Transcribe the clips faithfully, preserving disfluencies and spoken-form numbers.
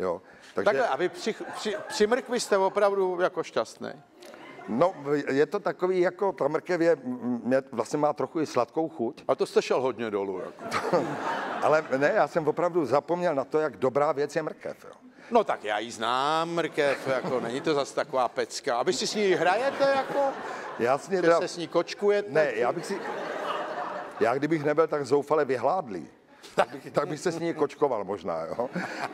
Jo. Takže... Takhle, a vy při, při, při mrkvi jste opravdu jako šťastný? No, je to takový, jako ta mrkev je, mě vlastně má trochu i sladkou chuť. A to jste šel hodně dolů. Jako. Ale ne, já jsem opravdu zapomněl na to, jak dobrá věc je mrkev. Jo. No tak já ji znám, mrkev, jako není to zase taková pecka. A vy si s ní hrajete, jako? Jasně. Že se s ní kočkujete? Ne, já bych si... Já kdybych nebyl tak zoufale vyhládlý, tak bych, tak bych se s ní kočkoval možná, jo.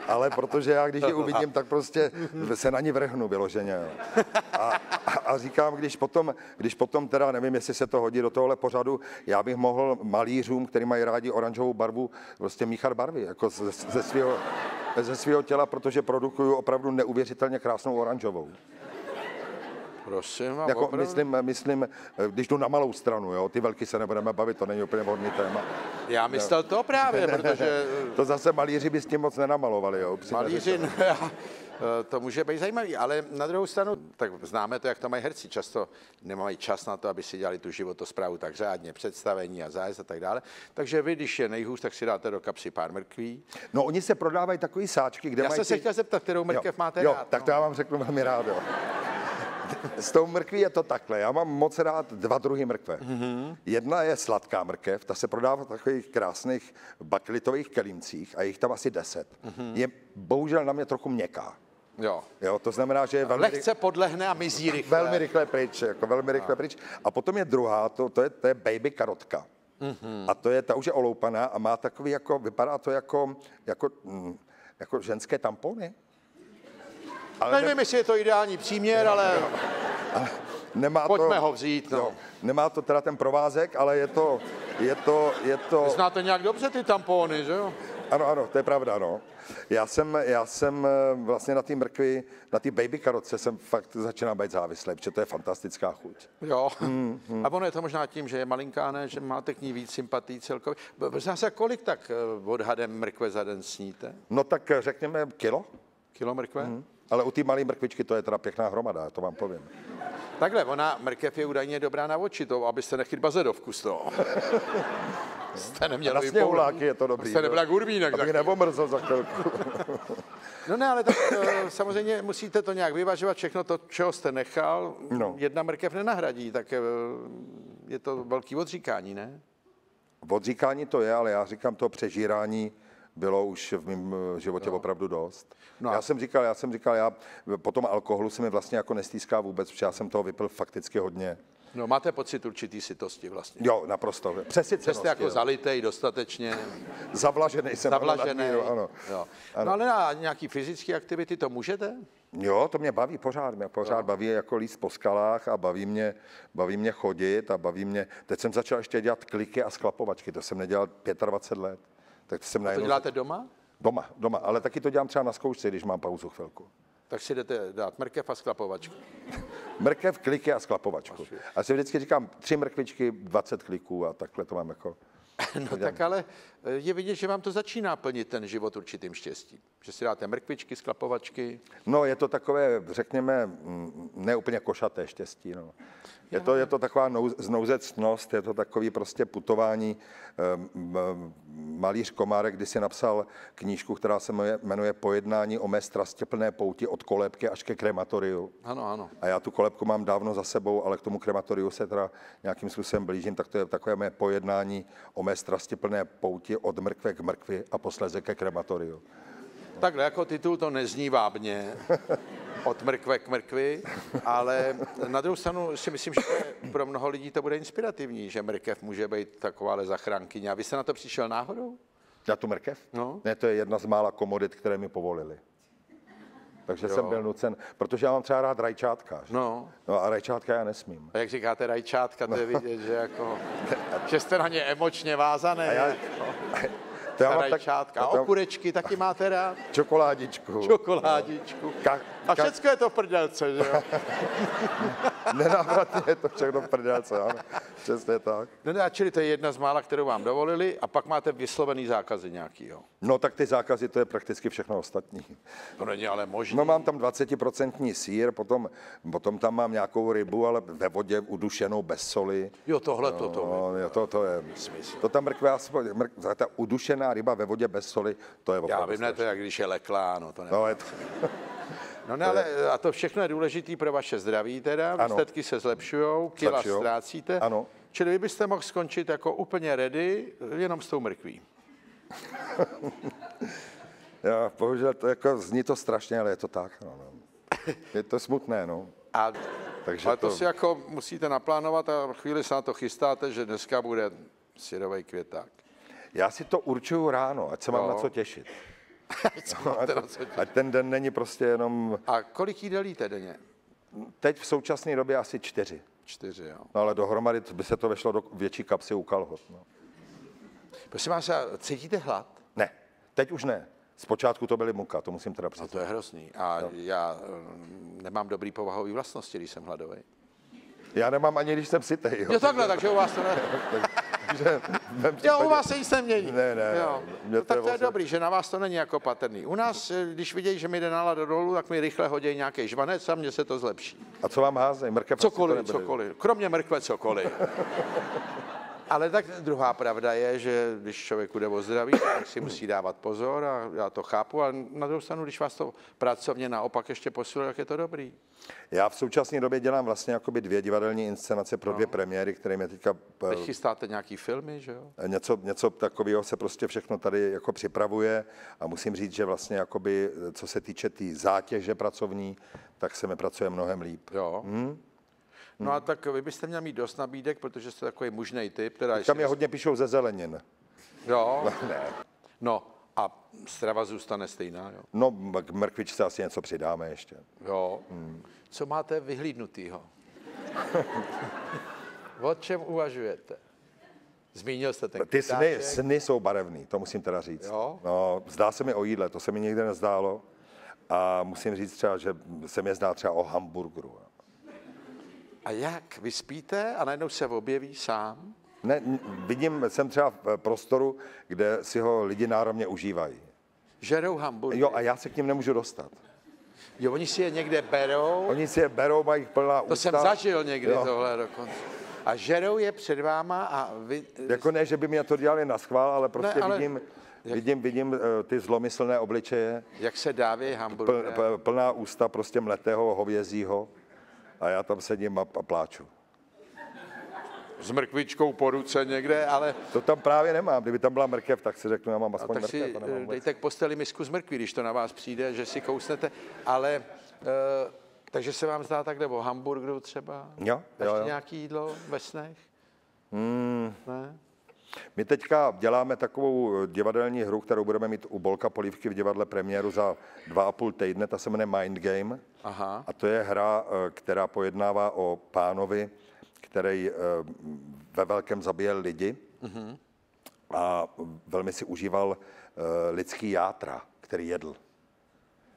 Ale protože já, když ji uvidím, tak prostě se na ní vrhnu vyloženě, jo. A, a, a říkám, když potom, když potom teda, nevím, jestli se to hodí do tohohle pořadu, já bych mohl malířům, který mají rádi oranžovou barvu, prostě míchat barvy, jako ze, ze svého ze svého těla, protože produkuju opravdu neuvěřitelně krásnou oranžovou. Prosím, jako myslím, myslím, když jdu na malou stranu, jo, ty velký se nebudeme bavit, to není úplně vhodný téma. Já myslel to právě, ne, ne, protože... Ne, ne. To zase malíři by s tím moc nenamalovali, jo. Malíři, ne, to může být zajímavý, ale na druhou stranu, tak známe to, jak to mají herci, často nemají čas na to, aby si dělali tu životosprávu tak řádně, představení a zájezd a tak dále. Takže vy, když je nejhůř, tak si dáte do kapsy pár mrkví. No, oni se prodávají takový sáčky, kde Já mají... Já jsem ty... se chtěl zeptat, kterou mrkev jo, máte jo, rád. Jo, tak to no. Já vám řeknu velmi rád, jo. S tou mrkví je to takhle. Já mám moc rád dva druhy mrkve. Mm-hmm. Jedna je sladká mrkev, ta se prodává v takových krásných baklitových kelímcích a je jich tam asi deset. Mm-hmm. Je bohužel na mě trochu měkká. Jo. Jo, to znamená, že je velmi... Lehce podlehne a mizí rychle. Velmi rychle pryč, jako velmi rychle pryč. A potom je druhá, to, to, je, to je baby karotka. Mm-hmm. A to je, ta už je oloupaná a má takový, jako, vypadá to jako, jako, jako ženské tampony. Ale nevím, ne... jestli je to ideální příměr, ne, ale... Ne, ale nemá pojďme to, ho vzít. No. Jo, nemá to teda ten provázek, ale je to... Je to, je to... Znáte nějak dobře ty tampony, že jo? Ano, ano, to je pravda, no. Já jsem, já jsem vlastně na té mrkvi, na té baby karotce jsem fakt začínal být závislý, protože to je fantastická chuť. Jo, mm, mm. A ono je to možná tím, že je malinká, ne, že máte k ní víc sympatí celkově. Zase kolik tak odhadem mrkve za den sníte? No tak řekněme kilo. Kilo mrkve? Mm. Ale u té malé mrkvičky to je teda pěkná hromada, to vám povím. Takhle, ona, mrkev je údajně dobrá na oči, to, abyste nechyt bazedovku z toho. Jste neměl vypouláky, je to dobrý. Jste nebyl jak Urbínek. Abych nebomrzl za chvilku. No ne, ale tak samozřejmě musíte to nějak vyvažovat, všechno to, čeho jste nechal, no. Jedna mrkev nenahradí, tak je to velký odříkání, ne? Odříkání to je, ale já říkám to přežírání, bylo už v mém životě jo. Opravdu dost. No já jsem říkal, já jsem říkal, já po tom alkoholu se mi vlastně jako nestýská vůbec, protože já jsem toho vypil fakticky hodně. No máte pocit určitý sytosti vlastně. Jo, naprosto. Přesycenosti. Jste jako jo. Zalitej dostatečně. Zavlažený jsem. Zavlažený, jo, ano. Jo. Ano. No ale na nějaký fyzické aktivity to můžete? Jo, to mě baví pořád. Mě pořád jo. Baví jako líst po skalách a baví mě, baví mě chodit a baví mě... Teď jsem začal ještě dělat kliky a sklapovačky, to jsem nedělal dvacet pět let. Tak to, jsem a to děláte doma? Doma, doma, ale taky to dělám třeba na zkoušce, když mám pauzu chvilku. Tak si jdete dát mrkev a sklapovačku. Mrkev, kliky a sklapovačku. A si vždycky říkám tři mrkvičky, dvacet kliků a takhle to mám jako... No tak ale je vidět, že vám to začíná plnit ten život určitým štěstím. Že si dáte mrkvičky, sklapovačky. No je to takové, řekněme, neúplně košaté štěstí. No. Je, to, je to taková nouz, znouzecnost, je to takový prostě putování. Malíř Komárek kdysi napsal knížku, která se jmenuje Pojednání o mé strasti plné pouti od kolébky až ke krematoriu. Ano, ano. A já tu kolébku mám dávno za sebou, ale k tomu krematoriu se teda nějakým způsobem blížím, tak to je takové mé pojednání o mé strasti plné pouti od mrkve k mrkvi a posléze ke krematoriu. Takhle jako titul to nezní vábně, od mrkve k mrkvi, ale na druhou stranu si myslím, že pro mnoho lidí to bude inspirativní, že mrkev může být takováhle zachránkyně. A vy jste na to přišel náhodou? Na tu mrkev? No. Ne, to je jedna z mála komodit, které mi povolili. Takže jo. Jsem byl nucen, protože já mám třeba rád rajčátka. Že? No. No a rajčátka já nesmím. A jak říkáte rajčátka, to je vidět, že, jako, že jste na ně emočně vázané. A já, to já mám rajčátka. Tak, a okurečky taky máte rád? Čokoládičku. Čokoládičku. No. Ka, ka, a všecko je to v prdelce, že jo? Nenávratně je to všechno v prdelce, ano. Přesně tak. No a čili to je jedna z mála, kterou vám dovolili a pak máte vyslovený zákazy nějaký, jo? No tak ty zákazy, to je prakticky všechno ostatní. To není ale možné. No mám tam dvacet procent sír, potom, potom tam mám nějakou rybu, ale ve vodě udušenou bez soli. Jo, tohle no, to, to, no, to, to je. Smysl. To ta mrkve, mrkve ta udušená červená ryba ve vodě bez soli, to je opravdu. Já vím, ne to, jak když je leklá, no to nevím. No, je to... no ne, ale a to všechno je důležité pro vaše zdraví teda, výsledky se zlepšujou, kila ztrácíte, ano. Čili vy byste mohl skončit jako úplně ready, jenom s tou mrkví. Já, bohužel, to jako, zní to strašně, ale je to tak, no, no. Je to smutné, no. A, takže ale to... to si jako musíte naplánovat a chvíli se na to chystáte, že dneska bude syrovej květák. Já si to určuju ráno, ať se no. mám na co těšit. ať, no, ať, na co těšit. Ať ten den není prostě jenom... A kolik jí delíte denně? Teď v současné době asi čtyři. Čtyři, jo. No, ale dohromady by se to vešlo do větší kapsy u kalhot. No. Prosím vás, cítíte hlad? Ne, teď už ne. Zpočátku to byly muka, to musím teda přiznat. A to je hrozný. A no. já nemám dobrý povahový vlastnosti, když jsem hladový. Já nemám ani, když jsem sytej. Jo, jo takhle, takže u vás to ne... že, případě... Jo, u vás se nic nemění. Ne, ne, jo. No, tak to je vlastně... dobrý, že na vás to není jako patrný. U nás, když vidějí, že mi jde nálada dolů, tak mi rychle hodí nějaký žvanec a mně se to zlepší. A co vám házejí? Mrkev? Cokoliv, cokoliv. Kromě mrkve cokoliv. Ale tak druhá pravda je, že když člověku jde o zdraví, tak si musí dávat pozor a já to chápu, ale na druhou stranu, když vás to pracovně naopak ještě posiluje, tak je to dobrý. Já v současné době dělám vlastně jakoby dvě divadelní inscenace pro no. dvě premiéry, které mě teďka... Teď chystáte nějaký filmy, že jo? Něco, něco takového se prostě všechno tady jako připravuje a musím říct, že vlastně jakoby, co se týče té tý zátěže pracovní, tak se mi pracuje mnohem líp. Jo. Hmm? No a tak vy byste měl mít dost nabídek, protože jste takový mužnej typ. Teda tam je jste... hodně píšou ze zelenin. Jo. No, ne. No a strava zůstane stejná, jo? No k mrkvičce asi něco přidáme ještě. Jo. Hmm. Co máte vyhlídnutýho? O čem uvažujete? Zmínil jste ten Ty sny, sny jsou barevný, to musím teda říct. Jo? No, zdá se mi o jídle, to se mi nikdy nezdálo. A musím říct třeba, že se mi zdá třeba o hamburgeru. A jak? Vy spíte a najednou se objeví sám? Ne, vidím, jsem třeba v prostoru, kde si ho lidi náramně užívají. Žerou hamburgery. Jo, a já se k ním nemůžu dostat. Jo, oni si je někde berou. Oni si je berou, mají plná ústa. To jsem zažil někdy jo. tohle dokonce. A žerou je před váma a vy... Jako ne, že by mě to dělali na schvál, ale prostě ne, ale... vidím... Jak... Vidím, vidím ty zlomyslné obličeje. Jak se dávějí hamburgery. Pl, plná ústa prostě mletého hovězího. A já tam sedím a, a pláču. S mrkvičkou po ruce někde, ale... To tam právě nemám. Kdyby tam byla mrkev, tak si řeknu, já mám aspoň mrkev. A tak si dejte k posteli misku z mrkví, když to na vás přijde, že si kousnete. Ale, e, takže se vám zdá takhle o hamburgeru třeba? Jo, jo, jo. Nějaké jídlo ve snech? Mm. Ne? My teďka děláme takovou divadelní hru, kterou budeme mít u Bolka Polívky v divadle premiéru za dva a půl týdne, ta se jmenuje Mind Game. Aha. A to je hra, která pojednává o pánovi, který ve velkém zabíjel lidi uh-huh. a velmi si užíval lidský játra, který jedl.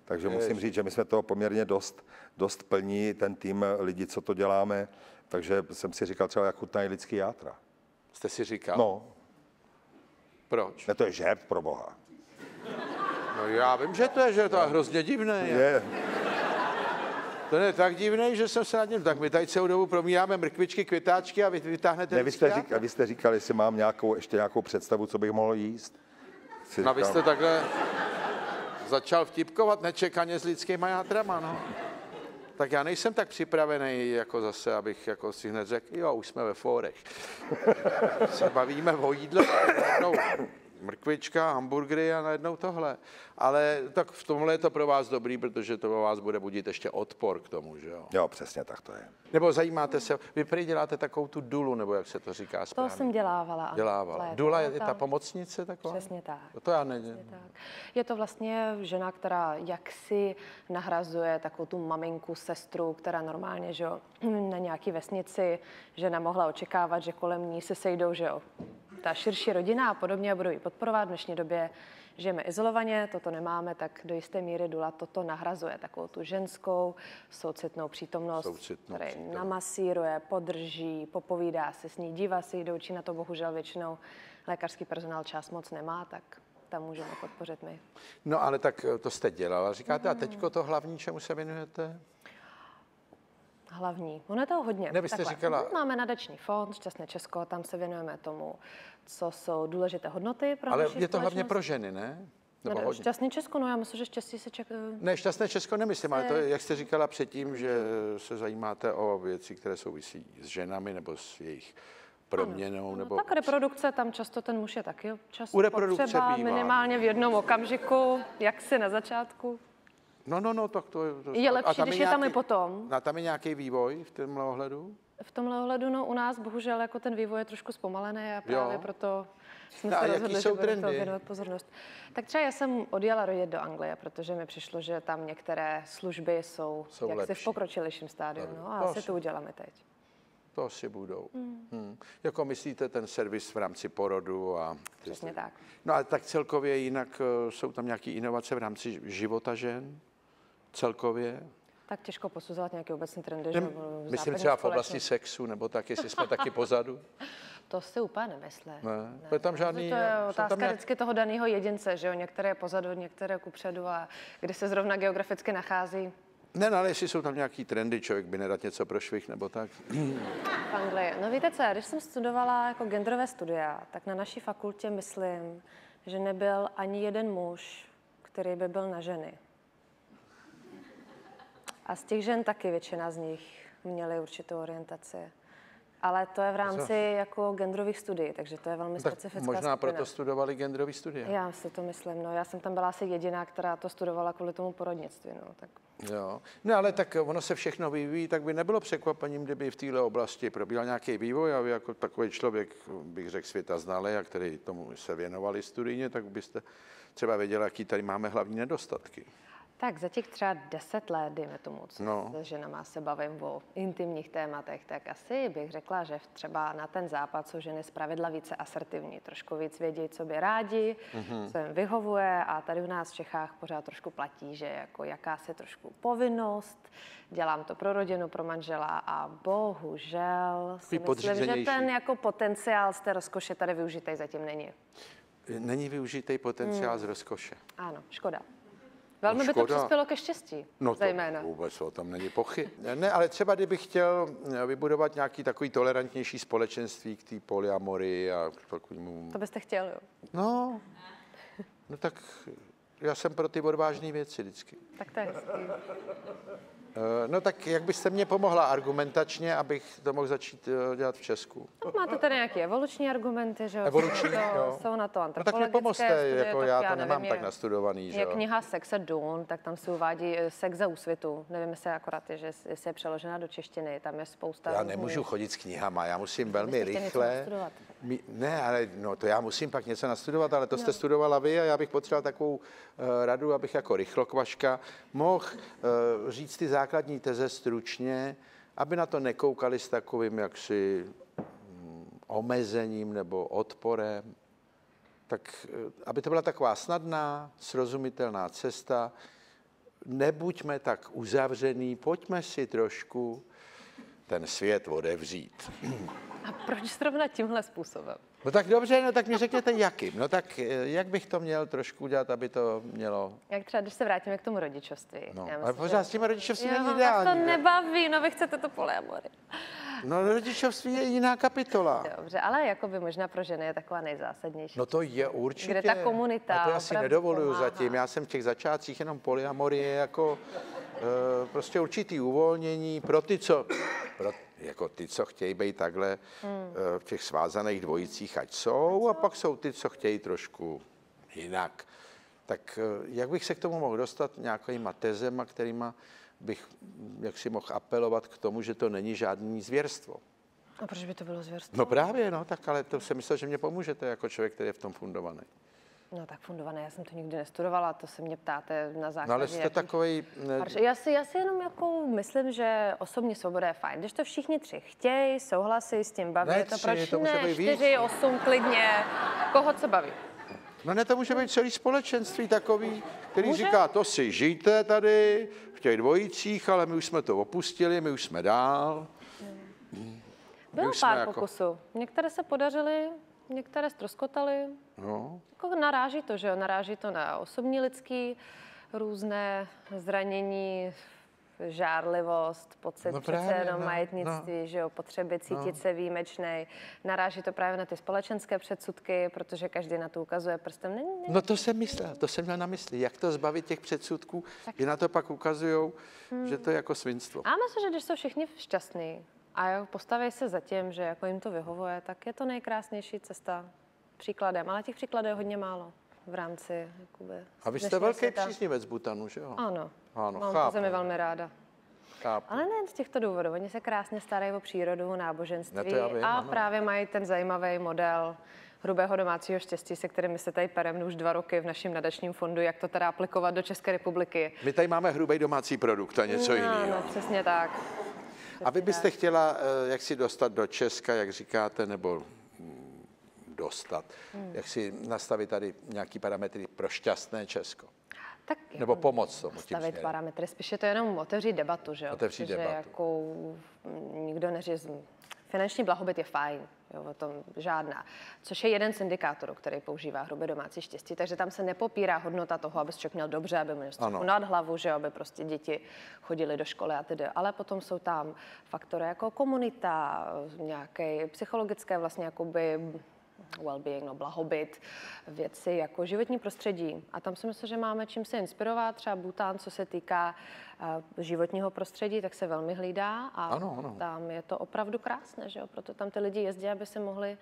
Takže Jež. musím říct, že my jsme toho poměrně dost, dost plní, ten tým lidí, co to děláme, takže jsem si říkal třeba, jak chutnají lidský játra. Jste si říkal? No. Proč? Ne, to je žert pro boha. No já vím, že to je žert, ale hrozně divné. Je. To je tak divné, že jsem se nad ním... Tak my tady celou dobu promíráme mrkvičky, květáčky a vy vytáhnete... Ne, vy jste, řík, a vy jste říkal, jestli mám nějakou, ještě nějakou představu, co bych mohl jíst. Jsi no, říkal... vy jste takhle začal vtipkovat nečekaně s lidskýma játrama, no. Tak já nejsem tak připravený, jako zase, abych jako si hned řekl, jo, už jsme ve fórech. Se bavíme o jídle, najednou mrkvička, hamburgery a najednou tohle. Ale tak v tomhle je to pro vás dobrý, protože to pro vás bude budit ještě odpor k tomu, že jo? Jo, přesně tak to je. Nebo zajímáte se, vy prý děláte takovou tu dulu, nebo jak se to říká správně? To jsem dělávala. Dělávala. Léto, Dula je tam, ta pomocnice taková? Přesně tak. To, to já nevím. Tak. Je to vlastně žena, která jaksi nahrazuje takovou tu maminku, sestru, která normálně, že jo, na nějaký vesnici žena mohla očekávat, že kolem ní se sejdou, že jo, ta širší rodina a podobně, budou ji podporovat. V dnešní době žijeme izolovaně, toto nemáme, tak do jisté míry Dula toto nahrazuje takovou tu ženskou soucitnou přítomnost, soucitnou který přítomnost. Namasíruje, podrží, popovídá se s ní, dívá se jí do očí, na to bohužel většinou lékařský personál čas moc nemá, tak tam můžeme podpořit my. No ale tak to jste dělala, říkáte, mm. a teďko to hlavní, čemu se věnujete? hlavní. Ono je toho hodně. Ne, vy jste říkala... Máme nadační fond Šťastné Česko, tam se věnujeme tomu, co jsou důležité hodnoty pro naši společnost. Ale je to hlavně pro ženy, ne? Ne, Šťastné Česko, no já myslím, že štěstí se čeká... Ne, Šťastné Česko nemyslím, ale to, jak jste říkala předtím, že se zajímáte o věci, které souvisí s ženami nebo s jejich proměnou. Ano, nebo... Tak reprodukce, tam často ten muž je taky často u reprodukce potřeba, bývá. Minimálně v jednom okamžiku, jak si na začátku. No, no, no, tak to... to... Je lepší, když je, je tam i potom. A tam je nějaký vývoj v tomhle ohledu? V tomhle ohledu, no u nás bohužel jako ten vývoj je trošku zpomalený a právě jo. proto... Jsme no, se rozhodli, že budeme toho věnovat pozornost. Tak třeba já jsem odjela rodit do Anglie, protože mi přišlo, že tam některé služby jsou, jsou jak lepší. Se v pokročilejším stádiu. No a asi to uděláme teď. To asi budou. Hmm. Hmm. Jako myslíte ten servis v rámci porodu a... Přesně tak. No a tak celkově jinak jsou tam nějaké inovace v rámci života žen? Celkově? Tak těžko posuzovat nějaké obecné trendy. Ne, že myslím třeba v oblasti sexu, nebo tak, jestli jsme taky pozadu. To si úplně nemyslím. Ne, ne. Tam žádný, to je otázka nějak... vždycky toho daného jedince, že jo? Některé je pozadu, některé kupředu a kde se zrovna geograficky nachází. Ne, no, ale jestli jsou tam nějaký trendy, člověk by nerad něco prošvih nebo tak. V Anglii. No víte co, já, když jsem studovala jako genderové studia, tak na naší fakultě myslím, že nebyl ani jeden muž, který by byl na ženy. A z těch žen taky většina z nich měly určitou orientaci. Ale to je v rámci jako genderových studií, takže to je velmi tak specifická možná skupina. Proto studovali genderové studie. Já si to myslím, no. Já jsem tam byla asi jediná, která to studovala kvůli tomu porodnictví, no. Tak. Jo. No ale tak ono se všechno vyvíjí, tak by nebylo překvapením, kdyby v této oblasti probíhal nějaký vývoj a vy jako takový člověk, bych řekl, světa znalý a který tomu se věnovali studijně, tak byste třeba věděli, jaký tady máme hlavní nedostatky. Tak za těch třeba deset let, dejme tomu, co no. s ženama se bavím o intimních tématech, tak asi bych řekla, že třeba na ten západ jsou ženy zpravidla více asertivní, trošku víc vědějí, co by rádi, mm-hmm. co jim vyhovuje a tady u nás v Čechách pořád trošku platí, že jako jakási trošku povinnost, dělám to pro rodinu, pro manžela a bohužel si myslím, že ten jako potenciál z té rozkoše tady využitej zatím není. Není využitej potenciál mm. z rozkoše. Ano, škoda. Velmi by to přispělo ke štěstí, no zejména. Vůbec o tom není pochyb. Ne, ale třeba kdybych chtěl vybudovat nějaký takový tolerantnější společenství k té polyamorii a k takovému... To byste chtěl, jo? No, no tak já jsem pro ty odvážné věci vždycky. Tak to je hezký. No tak jak byste mě pomohla argumentačně, abych to mohl začít dělat v Česku? No, máte tady nějaké evoluční argumenty, že evoluční, jo? Jsou na to antropologické. No tak mi pomozte, jako já to já nemám nevím, tak nastudovaný, je, že jo? Je kniha Sex a Dawn, tak tam se uvádí Sex a úsvitu. Nevím, jestli akorát je, že jestli je přeložena do češtiny, tam je spousta... Já nemůžu chodit s knihama, já musím velmi rychle... Mí, ne, ale no to já musím pak něco nastudovat, ale to jste no. studovala vy a já bych potřeboval takovou uh, radu, abych jako rychlokvaška mohl uh, říct ty základní teze stručně, aby na to nekoukali s takovým jaksi omezením nebo odporem, tak aby to byla taková snadná, srozumitelná cesta. Nebuďme tak uzavřený, pojďme si trošku ten svět otevřít. A proč zrovna tímhle způsobem? No tak dobře, no tak mi řekněte jakým. No tak jak bych to měl trošku dělat, aby to mělo... Jak třeba, když se vrátíme k tomu rodičovství. No, myslím, ale pořád že... s tím rodičovství není ideální. Já to nebaví, no vy chcete to polyamory. No rodičovství je jiná kapitola. Dobře, ale jako by možná pro ženy je taková nejzásadnější. No to je určitě. Kde ta komunita... A to já si nedovoluju zatím, já jsem v těch začátcích jenom polyamorie jako uh, prostě určitý uvolnění pro ty, co... Pro jako ty, co chtějí být takhle hmm. v těch svázaných dvojicích, ať jsou, a pak jsou ty, co chtějí trošku jinak. Tak jak bych se k tomu mohl dostat nějakýma tezema, kterýma bych jaksi mohl apelovat k tomu, že to není žádný zvěrstvo? A proč by to bylo zvěrstvo? No právě, no, tak ale to jsem myslel, že mě pomůžete jako člověk, který je v tom fundovaný. No tak fundované, já jsem to nikdy nestudovala, to se mě ptáte na základě... No ale jste takovej... Ne... Já, si, já si jenom jako myslím, že osobní svoboda je fajn, když to všichni tři chtějí, souhlasí s tím, baví ne, to, tři, proč to ne, čtyři, osm, klidně, koho co baví. No ne, to může být celý společenství takový, který může? Říká, to si žijte tady v těch dvojicích, ale my už jsme to opustili, my už jsme dál. Hmm. Bylo pár jako... pokusů, některé se podařily, některé ztroskotaly. No. Jako naráží to, že jo? Naráží to na osobní lidský, různé zranění, žárlivost, pocit no přece jenom no, majetnictví, no, že jo, potřeby cítit no. se výjimečnej. Naráží to právě na ty společenské předsudky, protože každý na to ukazuje prstem. Ne, ne, no to jsem myslel, to jsem měl na mysli. Jak to zbavit těch předsudků, tak. Kdy na to pak ukazujou, hmm. že to je jako svinstvo. A myslím, že když jsou všichni šťastní a postaví se za tím, že jako jim to vyhovuje, tak je to nejkrásnější cesta příkladem. Ale těch příkladů je hodně málo v rámci jakoby, a vy jste velký příznivec Bhutanu, že jo? Ano, ano, mám chápu. Zemi velmi ráda. Chápu. Ale nejen z těchto důvodů. Oni se krásně starají o přírodu, náboženství ne, vím, a ano. právě mají ten zajímavý model hrubého domácího štěstí, se kterým my se tady pereme už dva roky v našem nadačním fondu, jak to teda aplikovat do České republiky. My tady máme hrubý domácí produkt a něco no, jiného. No, přesně tak. Přesně a vy byste tak. chtěla, jak si dostat do Česka, jak říkáte, nebo... dostat, hmm. jak si nastavit tady nějaký parametry pro šťastné Česko? Tak, nebo pomoc tomu tím směrem. Parametry, spíš je to jenom otevřít debatu, že jo? Otevřít protože debatu. Jako nikdo neřízí. Finanční blahobyt je fajn, jo, o tom žádná. Což je jeden z indikátorů, který používá hrubé domácí štěstí, takže tam se nepopírá hodnota toho, aby člověk měl dobře, aby měl střechu nad hlavu, že aby prostě děti chodili do školy a tedy. Ale potom jsou tam faktory jako komunita, nějaké psychologické vlastně jakoby well-being, no, blahobyt, věci jako životní prostředí. A tam si myslím, že máme čím se inspirovat. Třeba Bhután, co se týká uh, životního prostředí, tak se velmi hlídá a ano, ano. tam je to opravdu krásné, že jo? Proto tam ty lidi jezdí, aby se mohli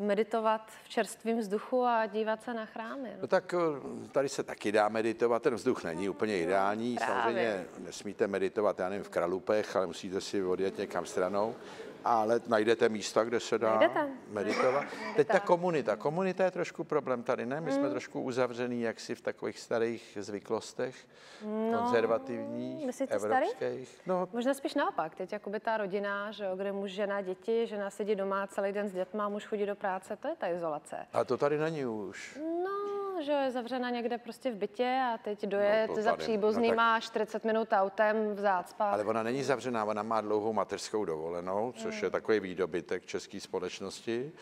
uh, meditovat v čerstvém vzduchu a dívat se na chrámy. No. No tak tady se taky dá meditovat, ten vzduch není úplně ideální. Právě. Samozřejmě nesmíte meditovat, já nevím, v kralupech, ale musíte si odjet někam stranou. Ale najdete místa, kde se dá najdete. meditovat. Najdete. Teď ta komunita. Komunita je trošku problém tady, ne? My mm. jsme trošku uzavřený jaksi v takových starých zvyklostech, no, konzervativních, evropských. No. Možná spíš naopak. Teď jakoby ta rodina, že jo, kde muž, žena, děti, žena sedí doma celý den s dětma, muž chodí do práce, to je ta izolace. A to tady není už. No. Že je zavřena někde prostě v bytě a teď dojet no za příbuzný, no má čtyřicet minut autem v zácpách. Ale ona není zavřená, ona má dlouhou mateřskou dovolenou, což hmm. je takový výdobytek české společnosti,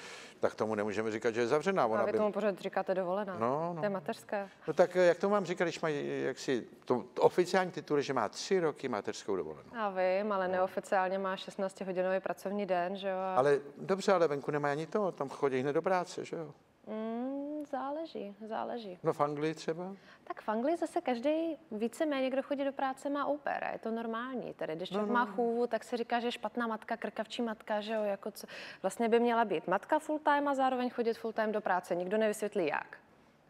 tak tomu nemůžeme říkat, že je zavřená. Ona a vy by... tomu pořád říkáte dovolená, no, no. to je mateřská. No tak jak to mám říkat, když mají jaksi to oficiální titul, že má tři roky mateřskou dovolenou. A vím, ale no. neoficiálně má šestnáctihodinový pracovní den, že jo. A... Ale dobře, ale venku nemá ani to, tam chodí hned do práce, že jo. Mm, záleží, záleží. No v Anglii třeba? Tak v Anglii zase každý víceméně, kdo chodí do práce, má úper a je to normální. Tady, když člověk no, no. má chůvu, tak se říká, že je špatná matka, krkavčí matka, že jo, jako co, vlastně by měla být matka full time a zároveň chodit full time do práce. Nikdo nevysvětlí jak.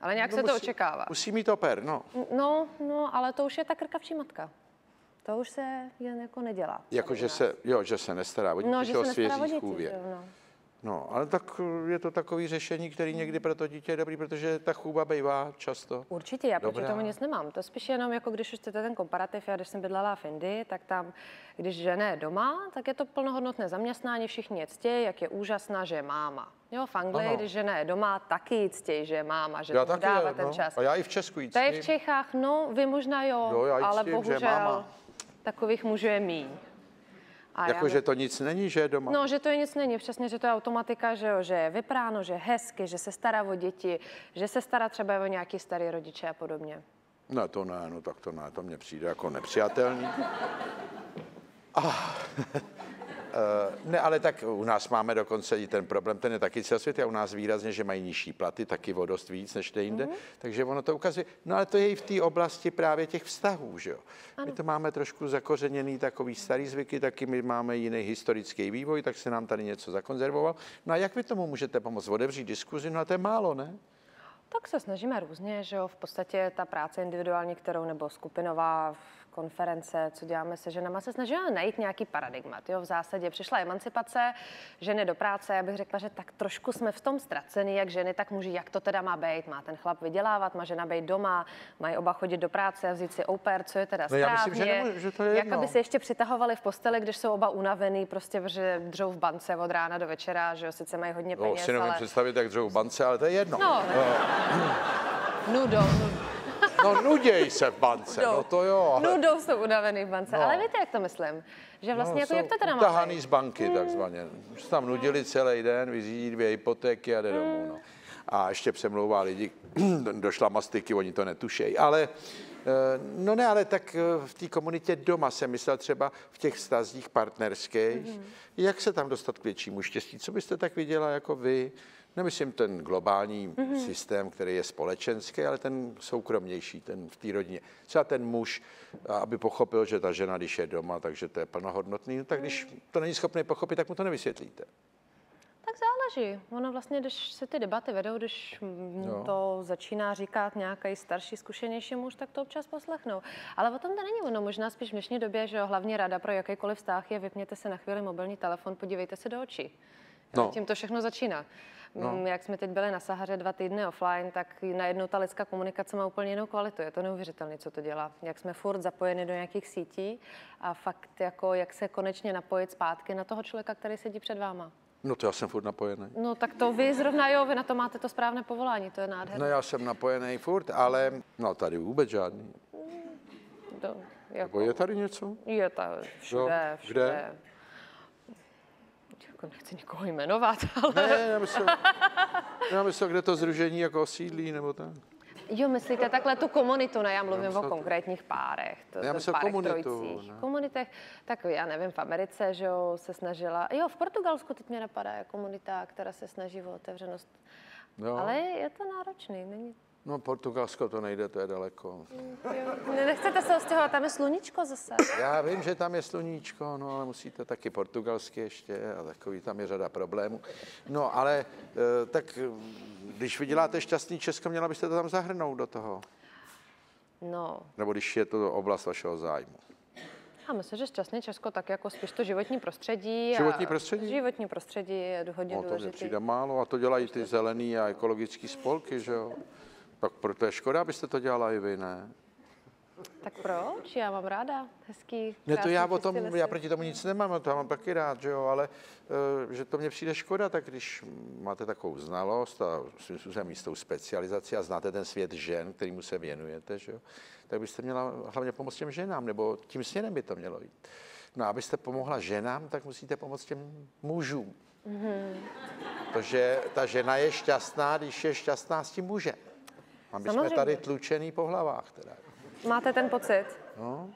Ale nějak no, se musí, to očekává. Musí mít oper, no. No, no, ale to už je ta krkavčí matka. To už se jen jako nedělá. Jako, že se, jo, že se nestará o dítě, no, že se nestará o dítě, no, ale tak je to takové řešení, které někdy pro to dítě je dobrý, protože ta chůba bývá často. Určitě, já proti tomu nic nemám. To spíš jenom jako když už chcete ten komparativ, já když jsem bydlela v Indii, tak tam, když žena je doma, tak je to plnohodnotné zaměstnání, všichni je ctějí, jak je úžasná, že je máma. Jo, v Anglii, ano. když žena je doma, taky ctějí, že je máma, že to dává ten no. čas. A já i v Česku ctím. Tady v Čechách, no, vy možná jo, jo já ale ctím, bohužel že máma. Takových mužů je míň. Jako, že to nic není, že je doma? No, že to je nic není, přesně, že to je automatika, že jo, že je vypráno, že je hezky, že se stará o děti, že se stará třeba o nějaký starý rodiče a podobně. No to ne, no tak to ne, to mně přijde jako nepřijatelný. Ah, ne, ale tak u nás máme dokonce i ten problém, ten je taky celosvětový a u nás výrazně, že mají nižší platy, taky o dost víc než jinde, mm-hmm. takže ono to ukazuje. No ale to je i v té oblasti právě těch vztahů, že jo. Ano. My to máme trošku zakořeněný takový starý zvyky, taky my máme jiný historický vývoj, tak se nám tady něco zakonzervoval. No a jak vy tomu můžete pomoct? Otevřít diskuzi? No a to je málo, ne? Tak se snažíme různě, že jo, v podstatě ta práce individuální, kterou nebo skupinová, konference, co děláme se ženama, se snažíme najít nějaký paradigmat. Jo? V zásadě přišla emancipace ženy do práce, já bych řekla, že tak trošku jsme v tom ztracený, jak ženy, tak muži, jak to teda má být, má ten chlap vydělávat, má žena být doma, mají oba chodit do práce a vzít si ouper, co je teda správně, no, já myslím, že nemůže, že to je jedno. Jak aby se ještě přitahovali v posteli, když jsou oba unavený, prostě že dřou v bance od rána do večera, že jo, sice mají hodně peněz, no, si nemůžu ale... představit, jak dřou v bance, ale to je jedno. No, nudo, nudo. No nuděj se v bance, no to jo. Ale... Nudou jsou unavený v bance, no. ale víte, jak to myslím? Že vlastně, no, jako, jak to teda máte? Tahaný z banky hmm. takzvaně. Už tam nudili celý den, vyřídí dvě hypotéky a jde hmm. domů. No. A ještě přemlouvá lidi, došla mastiky, oni to netušejí, ale No ne, ale tak v té komunitě doma jsem myslel třeba v těch vztazích partnerských. Mm-hmm. Jak se tam dostat k většímu štěstí? Co byste tak viděla jako vy? Nemyslím ten globální mm-hmm. systém, který je společenský, ale ten soukromnější, ten v té rodině. Třeba ten muž, aby pochopil, že ta žena, když je doma, takže to je plnohodnotný, no tak když to není schopný pochopit, tak mu to nevysvětlíte. Tak záleží. Ono vlastně, když se ty debaty vedou, když no. to začíná říkat nějaký starší, zkušenější muž, tak to občas poslechnou. Ale o tom to není ono. Možná spíš v dnešní době, že jo, hlavní rada pro jakýkoliv vztah je vypněte se na chvíli mobilní telefon, podívejte se do očí. No. Tím to všechno začíná. No. Jak jsme teď byli na Sahaře dva týdny offline, tak najednou ta lidská komunikace má úplně jinou kvalitu. Je to neuvěřitelné, co to dělá. Jak jsme furt zapojeni do nějakých sítí a fakt jako jak se konečně napojit zpátky na toho člověka, který sedí před váma. No to já jsem furt napojený. No tak to vy zrovna jo, vy na to máte to správné povolání, to je nádherné. No já jsem napojený furt, ale no tady vůbec žádný. Do, jako... Je tady něco? Je tady, všude, no, všude. Kde? Jako nechci nikoho jmenovat, ale... Ne, já myslím, já myslím, kde to sdružení jako osídlí nebo tak. Jo, myslíte takhle tu komunitu, ne? Já mluvím já o konkrétních párech. To, já myslím o komunitu. Komunitech, tak já nevím, v Americe, že jo, se snažila, jo, v Portugalsku teď mě napadá je komunita, která se snaží o otevřenost, jo. Ale je to náročný, není? No, Portugalsko to nejde, to je daleko. Ne, nechcete se ostěhovat, tam je sluníčko zase. Já vím, že tam je sluníčko, no, ale musíte taky portugalsky ještě a takový, tam je řada problémů. No, ale tak když vyděláte Šťastný Česko, měla byste to tam zahrnout do toho? No. Nebo když je to oblast vašeho zájmu? Já myslím, že Šťastné Česko tak jako spíš to životní prostředí. Životní prostředí? Životní prostředí je hodně důležitý. No, to mě přijde málo a to dělají ty zelený a ekologické spolky, že jo? Tak proto je škoda, abyste to dělala i vy, ne? Tak proč? Já mám ráda hezký... Ne, to já o tom, lesy. Já proti tomu nic nemám, to já mám taky rád, že jo, ale že to mně přijde škoda, tak když máte takovou znalost a svým způsobem jistou specializaci a znáte ten svět žen, kterýmu se věnujete, že jo, tak byste měla hlavně pomoct těm ženám, nebo tím směrem by to mělo jít. No a abyste pomohla ženám, tak musíte pomoct těm mužům. Mm-hmm. Protože ta žena je šťastná, když je šťastná s tím mužem. A my samozřejmě. Jsme tady tlučený po hlavách teda. Máte ten pocit? No.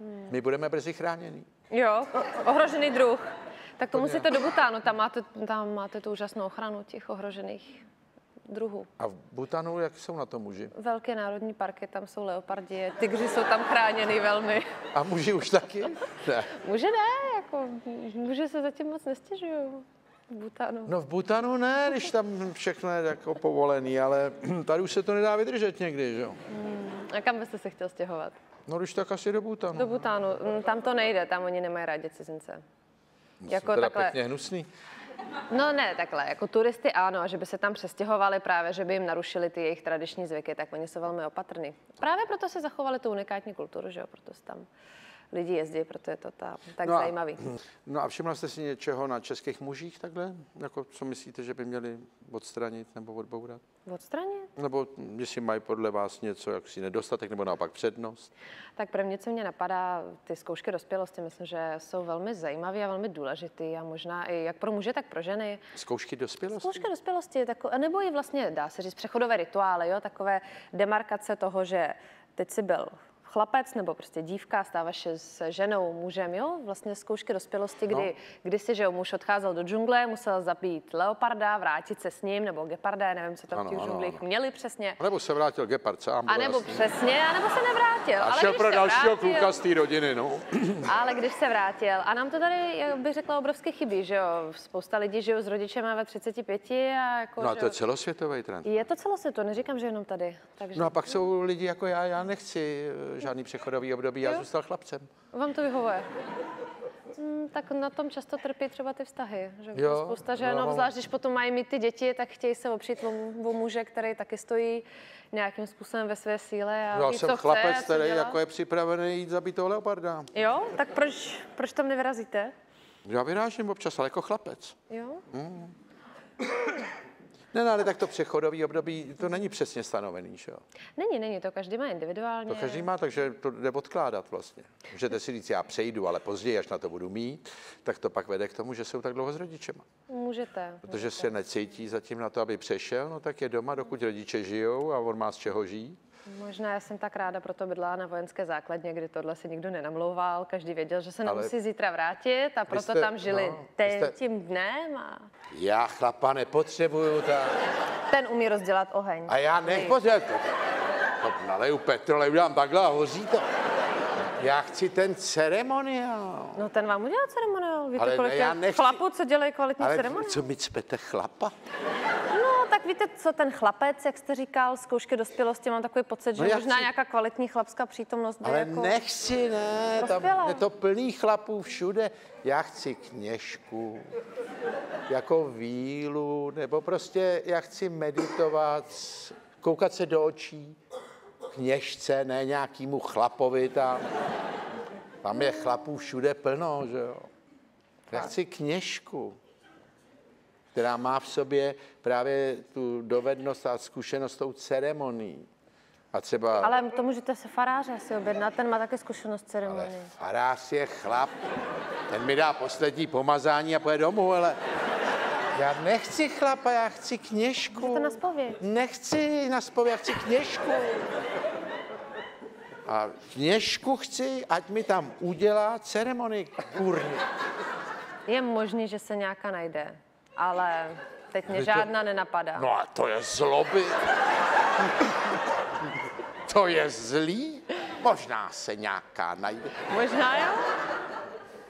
Hmm. My budeme brzy chráněný. Jo, ohrožený druh. Tak to, to musíte do Bhutánu, tam máte, tam máte tu úžasnou ochranu těch ohrožených druhů. A v Bhutánu jak jsou na to muži? Velké národní parky, tam jsou leopardi, tygři jsou tam chráněný velmi. A muži už taky? Ne. Muži ne, jako muži se zatím moc nestěžují. V Bhutánu. No v Bhutánu ne, když tam všechno je jako povolený, ale tady už se to nedá vydržet někdy, že jo? Hmm. A kam byste se chtěl stěhovat? No když tak asi do Bhutánu. Do Bhutánu, tam to nejde, tam oni nemají rádi cizince. Jako teda takhle... pěkně hnusný. No ne, takhle, jako turisty ano, a že by se tam přestěhovali právě, že by jim narušili ty jejich tradiční zvyky, tak oni jsou velmi opatrní. Právě proto se zachovali tu unikátní kulturu, že jo, proto se tam... Lidi jezdí, proto je to ta, tak no a, zajímavý. No a všimla jste si něčeho na českých mužích takhle? Jako, co myslíte, že by měli odstranit nebo odbourat? Odstranit? Nebo jestli mají podle vás něco, jaksi nedostatek nebo naopak přednost? Tak prvně, co mě napadá, ty zkoušky dospělosti, myslím, že jsou velmi zajímavé a velmi důležité a možná i jak pro muže, tak pro ženy. Zkoušky dospělosti? Zkoušky dospělosti, tako, nebo i vlastně, dá se říct, přechodové rituály, jo? Takové demarkace toho, že teď si byl chlapec nebo prostě dívka, stáváš s ženou, mužem, jo? Vlastně zkoušky dospělosti, kdy, no. kdy si, že jo, muž odcházel do džungle, musel zabít leoparda, vrátit se s ním, nebo geparda, nevím, co tam v těch džunglích měli přesně. A nebo se vrátil gepard sám. A nebo přesně, a nebo se nevrátil. A ale šel pro dalšího vrátil, kluka z té rodiny, no. Ale když se vrátil, a nám to tady, jak bych řekla, obrovské chybí, že jo? Spousta lidí žijou s rodičema ve třiceti pěti a jako... No a to je celosvětový trend. Je to celosvětový, neříkám, že jenom tady. Takže... No a pak jsou lidi jako já, já nechci žádný přechodový období, já zůstal chlapcem. Vám to vyhovuje? Hmm, tak na tom často trpí třeba ty vztahy, že jo, spousta žen, no, zvlášť když potom mají mít ty děti, tak chtějí se opřít o muže, který taky stojí nějakým způsobem ve své síle a já ví, jsem co chlapec, chce, který jako je připravený jít zabít toho leoparda. Jo, tak proč, proč tam nevyrazíte? Já vyrážím občas, ale jako chlapec. Jo? Mm. Ne, ale tak to přechodové období, to není přesně stanovený, že jo? Není, není, to každý má individuálně. To každý má, takže to jde odkládat vlastně. Můžete si říct, já přejdu, ale později, až na to budu mít, tak to pak vede k tomu, že jsou tak dlouho s rodičema. Můžete. Protože můžete. Se necítí zatím na to, aby přešel, no tak je doma, dokud rodiče žijou a on má z čeho žít. Možná já jsem tak ráda proto bydlela na vojenské základně, kdy tohle se nikdo nenamlouval, každý věděl, že se nemusí ale zítra vrátit a proto jste, tam žili no, te, jste... tím dnem a... Já chlapa nepotřebuju tam. Ten umí rozdělat oheň. A já nepotřebuju. Naleju petrolej, udělám bagla a hoří to. Já chci ten ceremoniál. No ten vám udělá ceremoniál. Víte, ale kolik ne, nechci... chlapů, co dělají kvalitní ceremoniál? Ale co mi cpete chlapa? No, tak víte, co ten chlapec, jak jste říkal, zkoušky dospělosti, mám takový pocit, že no možná chci... nějaká kvalitní chlapská přítomnost. Ale jako... nechci, ne, prospěla. Tam je to plný chlapů všude. Já chci kněžku, jako vílu, nebo prostě já chci meditovat, koukat se do očí. Kněžce, ne nějakýmu chlapovi tam. Tam je chlapů všude plno, že jo. Já chci kněžku, která má v sobě právě tu dovednost a zkušenost s tou ceremonií. A třeba... Ale to můžete se faráře si objednat, ten má také zkušenost ceremonií. Ale farář je chlap, ten mi dá poslední pomazání a pojede domů, ale... Já nechci chlapa, já chci kněžku. Můžete na zpověď. Nechci na zpověď, já chci kněžku. A kněžku chci, ať mi tam udělá ceremonii, kurně. Je možný, že se nějaká najde, ale teď mě žádná to... nenapadá. No a to je zloby. To je zlý. Možná se nějaká najde. Možná jo.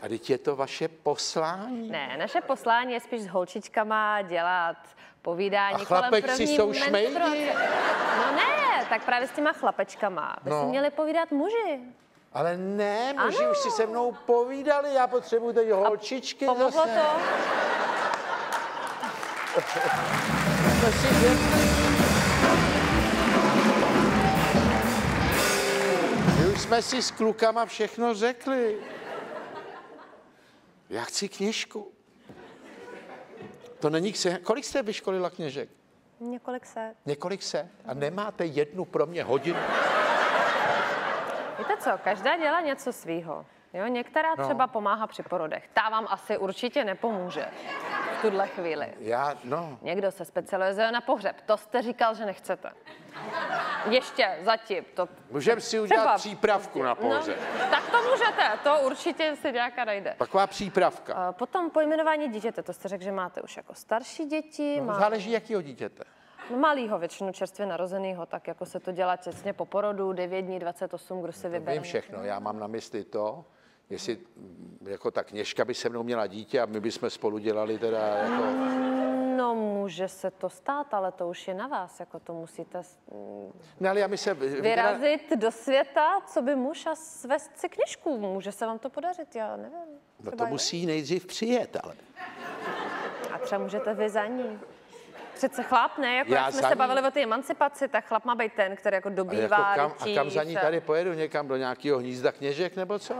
A teď je to vaše poslání? Ne, naše poslání je spíš s holčičkama dělat povídání kolem první menstruace. A chlapečci jsou šmejdi? No ne, tak právě s těma chlapečkama by no. si měli povídat muži. Ale ne, muži ano. už si se mnou povídali, já potřebuji teď holčičky. A pomohlo zase. To? To si my už jsme si s klukama všechno řekli. Já chci kněžku. To není kse... Kolik jste vyškolila kněžek? Několik set. Několik set? A nemáte jednu pro mě hodinu? Víte co, každá dělá něco svýho. Jo, některá no. třeba pomáhá při porodech. Ta vám asi určitě nepomůže v tuhle chvíli. Já, no. Někdo se specializuje na pohřeb. To jste říkal, že nechcete. Ještě, zatím. To... Můžeme si udělat třeba... přípravku na pohřeb. No, tak to můžete, to určitě se nějaká najde. Taková přípravka. Potom pojmenování dítěte, to jste řekl, že máte už jako starší děti. No, má... Záleží, jakýho dítěte. No, malýho, většinu čerstvě narozenýho, tak jako se to dělá těsně po porodu, devět dní, dvacet osm, kdo si vybere. Vím všechno, já mám na mysli to, jestli jako ta kněžka by se mnou měla dítě a my bychom spolu dělali teda jako... No může se to stát, ale to už je na vás, jako to musíte no, ale já my se... vyrazit do světa, co by muž a svést si kněžku. Může se vám to podařit, já nevím. No to musí nejdřív přijet, ale... A třeba můžete vy za ní. Přece chlap, ne? Jako jak jsme se bavili o té emancipaci, tak chlap má být ten, který jako dobývá, jako kam, ručí, a kam za ní tady pojedu? Někam do nějakého hnízda kněžek nebo co?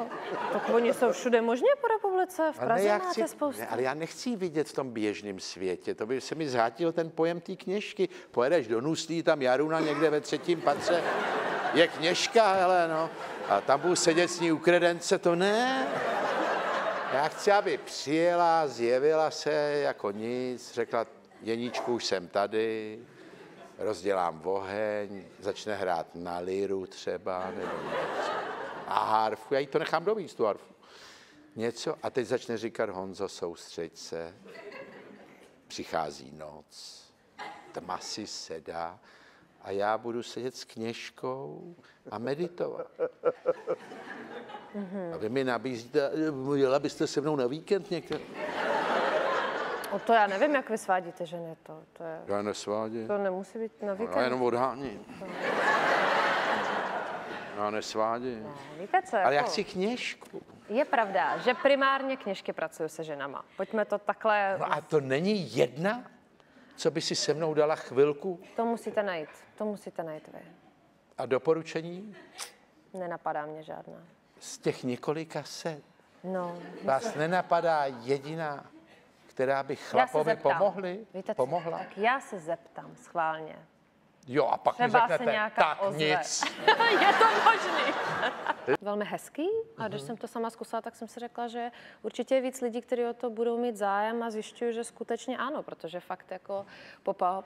Tak oni jsou všude možně po republice, v Praze ale máte spoustu. Ne, ale já nechci vidět v tom běžném světě, to by se mi zhátil ten pojem té kněžky. Pojedeš do Nuslí, tam Jaruna někde ve třetím patře, je kněžka, hele no. A tam budu sedět s ní u kredence, to ne. Já chci, aby přijela, zjevila se jako nic, řekla, Jeníčku, už jsem tady, rozdělám oheň, začne hrát na liru třeba, nebo něco. A harfu, já jí to nechám dovíct, tu harfu. Něco a teď začne říkat Honzo, soustřeď se, přichází noc, tma si sedá a já budu sedět s kněžkou a meditovat. A vy mi nabízíte, jela byste se mnou na víkend některý. O to já nevím, jak vy svádíte ženy, to, to je... Já nesvádím. To nemusí být na víkend. Já jenom odháním. To... Já nesvádím. No, víte co, jako... Ale já chci kněžku. Je pravda, že primárně kněžky pracují se ženama. Pojďme to takhle... No a to není jedna, co by si se mnou dala chvilku? To musíte najít, to musíte najít vy. A doporučení? Nenapadá mě žádná. Z těch několika set? No. Vás myslím... nenapadá jediná... která by chlapovi pomohly, pomohla. Tak já se zeptám schválně. Jo, a pak mi řeknete, tak ozve. Nic. Je to možný. Velmi hezký a když jsem to sama zkusila, tak jsem si řekla, že určitě je víc lidí, kteří o to budou mít zájem a zjišťují, že skutečně ano, protože fakt jako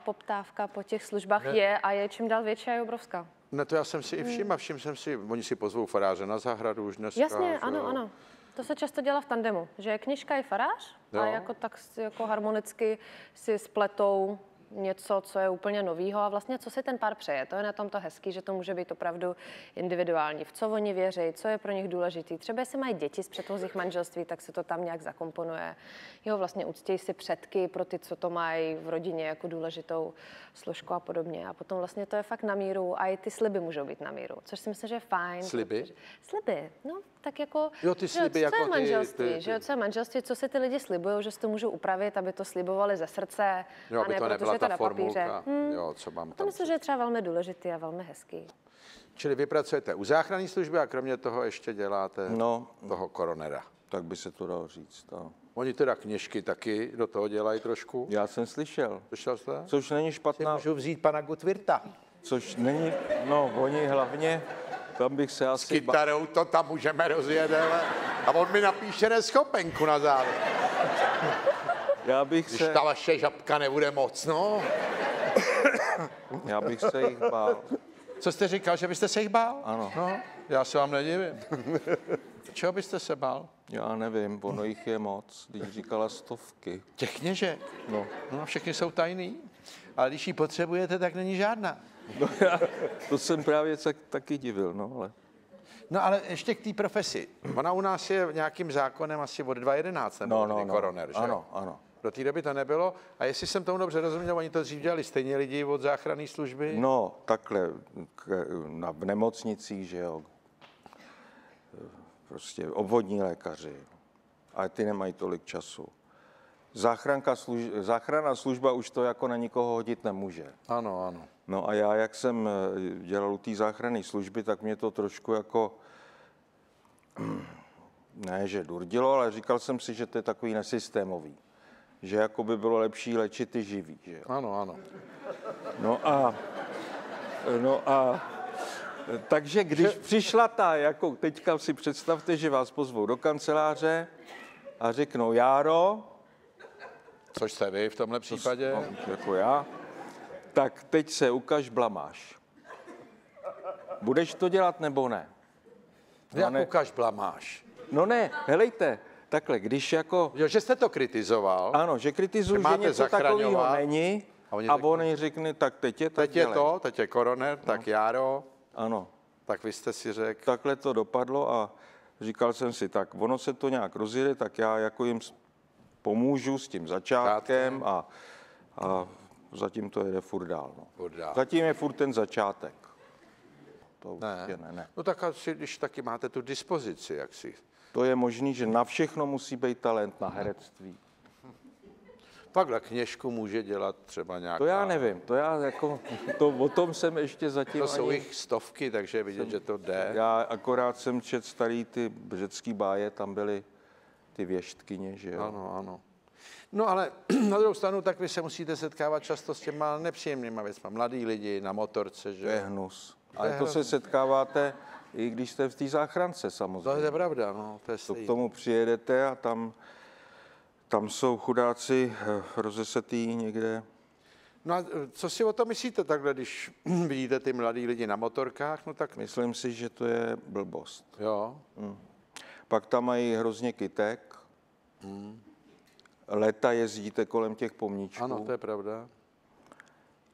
poptávka po těch službách ne. je a je čím dál větší a je obrovská. No to já jsem si i všim a všim jsem si, oni si pozvou faráře na zahradu už dneska. Jasně, že... ano, ano. To se často dělá v tandemu, že je knižka i farář no. a jako tak jako harmonicky si spletou něco, co je úplně novýho a vlastně co si ten pár přeje. To je na tom to hezký, že to může být opravdu individuální. V co oni věří, co je pro nich důležitý. Třeba jestli mají děti z předchozích manželství, tak se to tam nějak zakomponuje. Jo, vlastně uctějí si předky pro ty, co to mají v rodině jako důležitou složku a podobně. A potom vlastně to je fakt na míru a i ty sliby můžou být na míru, což si myslím, že je fajn. Sliby? Protože... Sliby, no tak jako... Jo, ty sliby jo, co jako je manželství, ty, ty, ty. Že jo, co je manželství, co si ty lidi slibují, že si to můžou upravit, aby to slibovali ze srdce, jo, a ne proto, ta na formulka, hmm. jo, co mám tam. To myslím, že je třeba velmi důležitý a velmi hezký. Čili vy pracujete u záchranné služby a kromě toho ještě děláte no, toho koronera. Tak by se to dalo říct. No. Oni teda kněžky taky do toho dělají trošku. Já jsem slyšel. Slyšel jste? Což není špatná. Můžu vzít pana Gutvirtha. Což není, no oni hlavně, tam bych se asi... S kytarou to tam můžeme rozjet, ale... A on mi napíše neschopenku na závěr. Já bych Když se... ta vaše žabka nebude moc, no. Já bych se jich bál. Co jste říkal, že byste se jich bál? Ano. No, já se vám nedivím. Čeho byste se bál? Já nevím, ono jich je moc. Když říkala stovky. Těch kněžek? No. No, všechny jsou tajný. Ale když ji potřebujete, tak není žádná. No já, to jsem právě taky divil, no ale... No ale ještě k té profesi. Ona u nás je nějakým zákonem asi od dva tisíce jedenáct, nebo no, no, no. koroner, že? Ano, ano. Do té doby to nebylo. A jestli jsem tomu dobře rozuměl, oni to dřív dělali stejně lidi od záchranné služby? No, takhle k, na, v nemocnicích, že jo, prostě obvodní lékaři, ale ty nemají tolik času. Záchranka služ, záchranná služba už to jako na nikoho hodit nemůže. Ano, ano. No a já, jak jsem dělal u té záchranné služby, tak mě to trošku jako, ne, že durdilo, ale říkal jsem si, že to je takový nesystémový. Že jako by bylo lepší léčit ty živý. Že? Ano, ano. No a, no a, takže když že... přišla ta, jako teďka si představte, že vás pozvou do kanceláře a řeknou Járo. Což jste vy v tomhle případě. To, no, jako já. Tak teď se ukaž blamáš. Budeš to dělat nebo ne? No jak ne... ukaž blamáš? No ne, helejte, takhle, když jako... Jo, že jste to kritizoval. Ano, že kritizuji, že, že něco takového není. A oni, a oni řekne, tak teď je to. Teď dělej. je to, teď je koroner, no. tak Járo. Ano. Tak vy jste si řekl. Takhle to dopadlo a říkal jsem si, tak ono se to nějak rozjede, tak já jako jim pomůžu s tím začátkem a... a zatím to jede furt dál, no. Furt dál. Zatím je furt ten začátek. To ne. Určitě ne, ne. No tak asi, když taky máte tu dispozici, jak si... To je možný, že na všechno musí být talent na herectví. Takhle kněžku může dělat třeba nějaká... To já nevím, to já jako... To, o tom jsem ještě zatím To ani... jsou jich stovky, takže vidět, jsem, že to jde. Já akorát jsem čet starý ty řecký báje, tam byly ty věštkyně, že jo? Ano, ano. No ale na druhou stranu, tak vy se musíte setkávat často s těma nepříjemnýma věcma. Mladí lidi na motorce, že? To je hnus. Ale to se setkáváte, i když jste v té záchrance samozřejmě. To je pravda, no. To je to k tomu přijedete a tam, tam jsou chudáci rozesetí někde. No a co si o to myslíte takhle, když vidíte ty mladí lidi na motorkách? No tak... Myslím si, že to je blbost. Jo. Hmm. Pak tam mají hrozně kytek. Hmm. Léta jezdíte kolem těch pomníčků. Ano, to je pravda.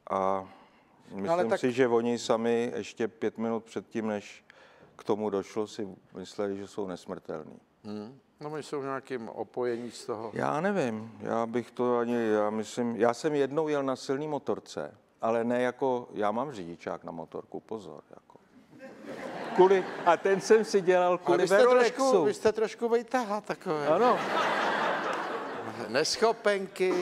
A myslím no, tak... si, že oni sami ještě pět minut předtím, než k tomu došlo, si mysleli, že jsou nesmrtelní. Hmm. No, my jsou v nějakým opojení z toho. Já nevím, já bych to ani, já myslím, já jsem jednou jel na silný motorce, ale ne jako, já mám řidičák na motorku, pozor, jako. Kvůli, a ten jsem si dělal kvůli Verolexu. Vy jste trošku vejtahá takové. Ano. Neschopenky,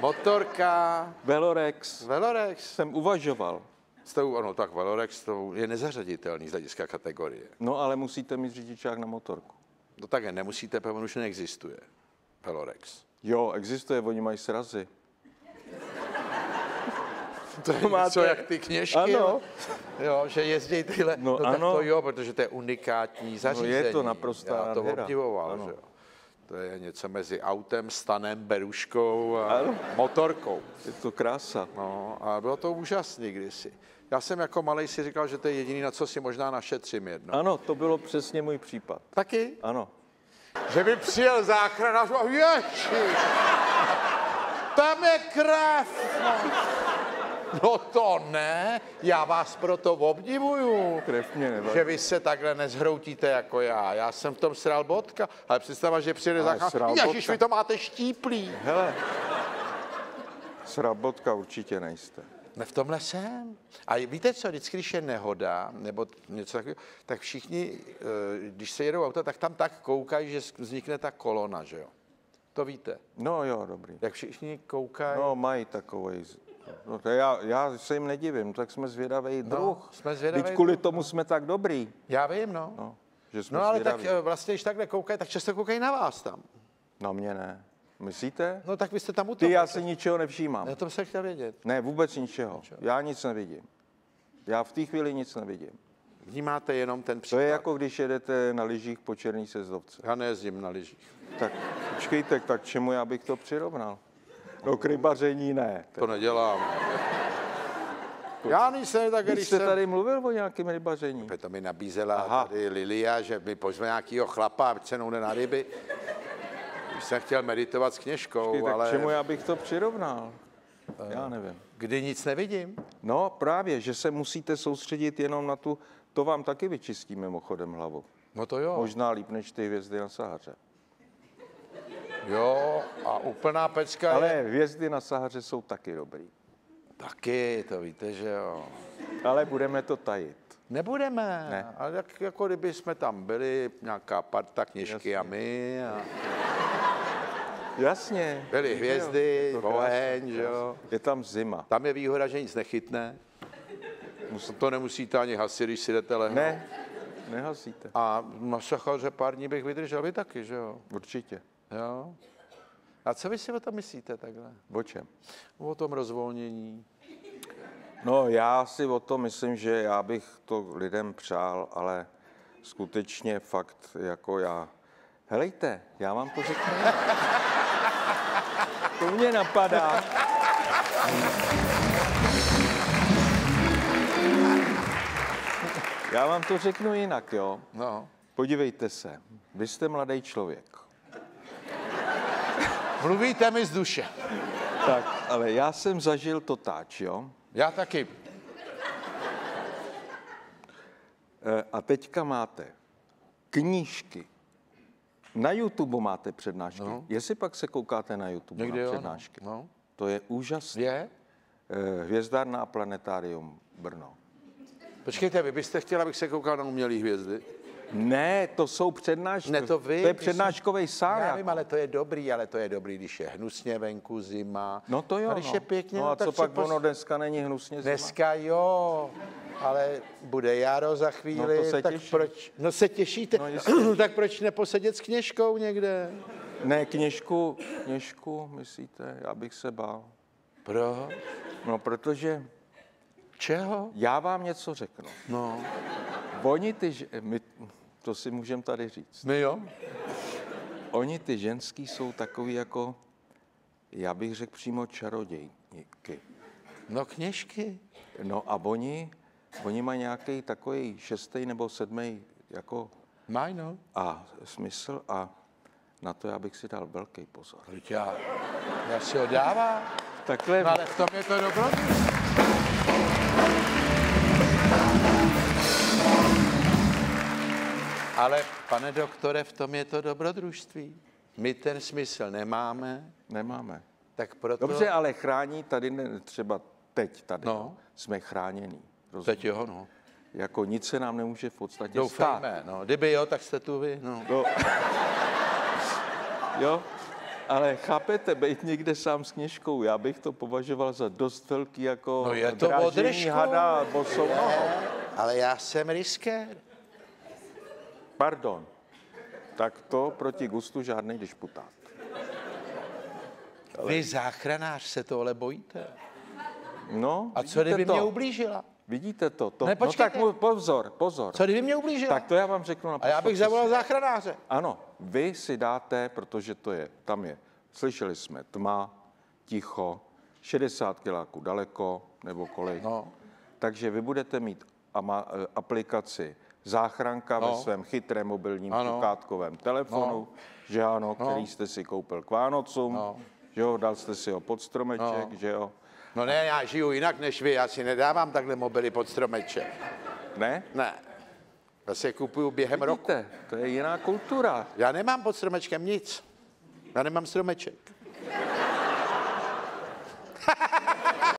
motorka. Velorex. Velorex. Jsem uvažoval. Ano, tak Velorex to je nezařaditelný z hlediska kategorie. No, ale musíte mít řidičák na motorku. No tak je, nemusíte, protože už neexistuje. Velorex. Jo, existuje, oni mají srazy. To máte... Co, jak ty kněžky? Ano. Jo, že jezdí tyhle. No, no ano. Tak to jo, protože to je unikátní zařízení. No je to naprostá nádhera. Já to obdivoval, že jo. To je něco mezi autem, stanem, beruškou a ano. motorkou. Je to krása. No, a bylo to úžasný kdysi. Já jsem jako malej si říkal, že to je jediný, na co si možná našetřím jedno. Ano, to bylo přesně můj případ. Taky? Ano. Že by přijel záchranář a ježiš, tam je krev. No to ne, já vás proto obdivuju, že vy se takhle nezhroutíte jako já. Já jsem v tom sral bodka, ale představa, že přijde záchranář, ježiš, vy to máte štíplý. Hele, sral bodka určitě nejste. Ne, v tomhle jsem. A víte co, vždycky, když je nehoda, nebo něco takového, tak všichni, když se jedou auta, tak tam tak koukají, že vznikne ta kolona, že jo? To víte? No jo, dobrý. Jak všichni koukají? No, mají takovej. No, to já, já se jim nedivím, tak jsme zvědavej druh. No, jsme zvědavej druh. Kvůli tomu jsme tak dobrý. Já vím, no. No, že jsme no ale zvědaví. Tak vlastně, když takhle koukají, tak často koukají na vás tam. Na mě ne. Myslíte? No tak vy jste tam u toho. Ty, já se ničeho nevšímám. Já to jsem chtěl vědět. Ne, vůbec ničeho. ničeho. Já nic nevidím. Já v té chvíli nic nevidím. Vnímáte jenom ten příklad. To je jako když jedete na lyžích po černý sezdovce. Já nejezdím na lyžích. Tak počkejte, tak čemu já bych to přirovnal? No k rybaření ne. To nedělám. Já nejsem tak, když Vy jste jsem... tady mluvil o nějakém rybaření. To mi nabízela Aha. tady Lilia, že mi pozve nějakýho chlapa, ať se noune na ryby. Když jsem chtěl meditovat s kněžkou, Vždy, tak ale... čemu já bych to přirovnal? Já nevím. Kdy nic nevidím? No právě, že se musíte soustředit jenom na tu... To vám taky vyčistí mimochodem hlavu. No to jo. Možná líp než ty hvězdy na Sahaře. Jo, a úplná pecka ale je... Ale hvězdy na Sahaře jsou taky dobrý. Taky, to víte, že jo. Ale budeme to tajit. Nebudeme, ne. ale jak, jako kdyby jsme tam byli, nějaká parta kněžky Jasně. a my. A... Jasně. Byly hvězdy, oheň, že jo. Je tam zima. Tam je výhoda, že nic nechytne. Musí... To nemusíte ani hasit, když si jdete lehnout. Ne, nehasíte. A na Sachaře pár dní bych vydržel, vy taky, že jo? Určitě. Jo. A co vy si o tom myslíte takhle? O čem? O tom rozvolnění. No, já si o to myslím, že já bych to lidem přál, ale skutečně fakt jako já. Helejte, já vám to řeknu. To mě napadá. Já vám to řeknu jinak, jo? No. Podívejte se, vy jste mladý člověk. Mluvíte mi z duše. Tak, ale já jsem zažil to táč, jo? Já taky. A teďka máte knížky. Na YouTube máte přednášky. No. Jestli pak se koukáte na YouTube Někdy na jo, přednášky. No. To je úžasné. Je? Hvězdárna Planetárium Brno. Počkejte, vy byste chtěla, abych se koukal na umělé hvězdy? Ne, to jsou přednášky. Ne, to, vy, to je přednáškový sál. Já vím, ale to je dobrý, ale to je dobrý, když je hnusně venku, zima. No to jo, a když no. je pěkně, no, no a tak co pak pos... ono dneska není hnusně zima? Dneska jo, ale bude jaro za chvíli, no to se tak těší. proč... No se těšíte, no, no, tak proč neposedět s kněžkou někde? Ne, kněžku, kněžku, myslíte, já bych se bál. Proč? No, protože... Čeho? Já vám něco řeknu. No. Oni ty... My... To si můžeme tady říct. My jo. Oni ty ženský jsou takový jako, já bych řekl přímo čarodějky. No kněžky. No a oni, oni mají nějaký takový šestý nebo sedmý jako... Mají, no. A smysl a na to já bych si dal velký pozor. Já, já si ho dávám. Takhle. No, ale v tom je to dobrý. Ale, pane doktore, v tom je to dobrodružství. My ten smysl nemáme. Nemáme. Tak proto... Dobře, ale chrání tady, ne, třeba teď tady, no. jsme chránění. Rozumím. Teď jo, no. Jako nic se nám nemůže v podstatě Doufáme, stát. Doufáme, no. Kdyby jo, tak jste tu vy, no. no. Jo, ale chápete, být někde sám s kněžkou, já bych to považoval za dost velký jako... No je to održku. Hada, bosou nohou. Ale já jsem riskér. Pardon, tak to proti gustu žádný disputát. Ale... Vy záchranář se tohle bojíte? No, a co kdyby to? Mě ublížila? Vidíte to? to. Ne, no tak pozor, pozor. Co kdyby mě ublížila? Tak to já vám řeknu na poslední. A já bych zavolal záchranáře. Ano, vy si dáte, protože to je, tam je, slyšeli jsme, tma, ticho, šedesát kiláků daleko, nebo kolik. No. Takže vy budete mít ama, aplikaci záchranka no. ve svém chytrém mobilním kukátkovém telefonu, no. že ano, no. který jste si koupil k Vánocům, no. že jo, dal jste si ho pod stromeček, no. že jo. No ne, já žiju jinak než vy, já si nedávám takhle mobily pod stromeček. Ne? Ne. Já si je kupuju během Vidíte, roku. To je jiná kultura. Já nemám pod stromečkem nic. Já nemám stromeček.